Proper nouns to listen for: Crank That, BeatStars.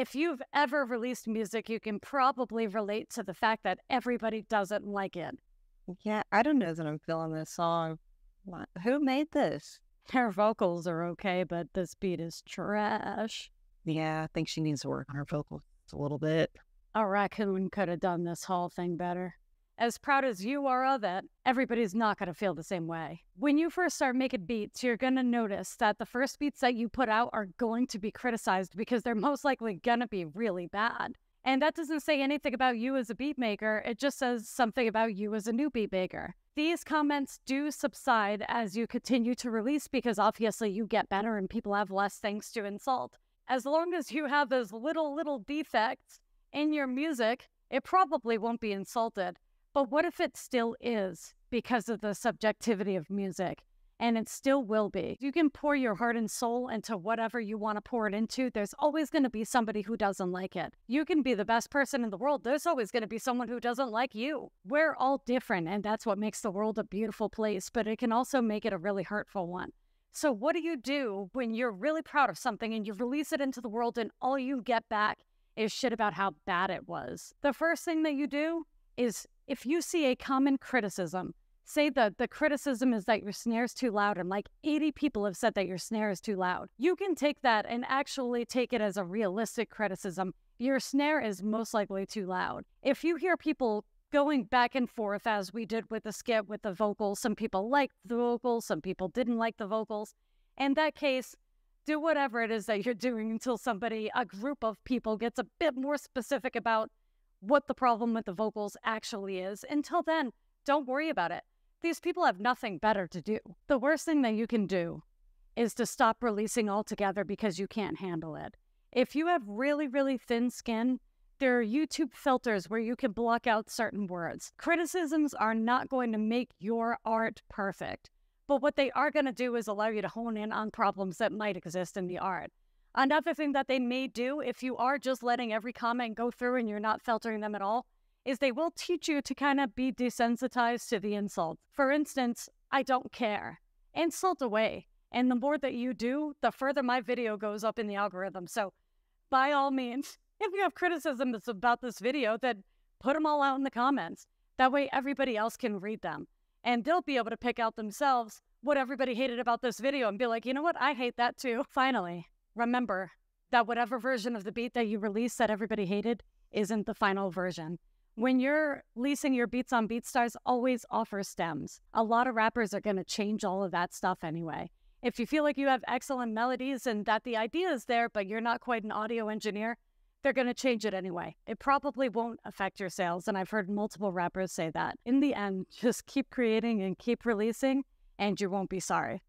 If you've ever released music, you can probably relate to the fact that everybody doesn't like it. Yeah, I don't know that I'm feeling this song. Who made this? Her vocals are okay, but this beat is trash. Yeah, I think she needs to work on her vocals a little bit. A raccoon could have done this whole thing better. As proud as you are of it, everybody's not going to feel the same way. When you first start making beats, you're going to notice that the first beats that you put out are going to be criticized because they're most likely going to be really bad. And that doesn't say anything about you as a beat maker. It just says something about you as a new beat maker. These comments do subside as you continue to release because obviously you get better and people have less things to insult. As long as you have those little defects in your music, it probably won't be insulted. But what if it still is because of the subjectivity of music? And it still will be. You can pour your heart and soul into whatever you want to pour it into. There's always going to be somebody who doesn't like it. You can be the best person in the world. There's always going to be someone who doesn't like you. We're all different, and that's what makes the world a beautiful place, but it can also make it a really hurtful one. So what do you do when you're really proud of something and you release it into the world and all you get back is shit about how bad it was? The first thing that you do is, if you see a common criticism, say that the criticism is that your snare is too loud, and like 80 people have said that your snare is too loud. You can take that and actually take it as a realistic criticism. Your snare is most likely too loud. If you hear people going back and forth, as we did with the skit with the vocals, some people liked the vocals, some people didn't like the vocals. In that case, do whatever it is that you're doing until a group of people gets a bit more specific about what the problem with the vocals actually is. Until then, don't worry about it. These people have nothing better to do. The worst thing that you can do is to stop releasing altogether because you can't handle it. If you have really, really thin skin, there are YouTube filters where you can block out certain words. Criticisms are not going to make your art perfect, but what they are going to do is allow you to hone in on problems that might exist in the art. Another thing that they may do, if you are just letting every comment go through and you're not filtering them at all, is they will teach you to kind of be desensitized to the insult. For instance, I don't care. Insult away. And the more that you do, the further my video goes up in the algorithm. So by all means, if you have criticisms about this video, then put them all out in the comments. That way everybody else can read them. And they'll be able to pick out themselves what everybody hated about this video and be like, you know what? I hate that too. Finally, remember that whatever version of the beat that you release that everybody hated isn't the final version. When you're releasing your beats on BeatStars, always offer stems. A lot of rappers are going to change all of that stuff anyway. If you feel like you have excellent melodies and that the idea is there, but you're not quite an audio engineer, they're going to change it anyway. It probably won't affect your sales, and I've heard multiple rappers say that. In the end, just keep creating and keep releasing, and you won't be sorry.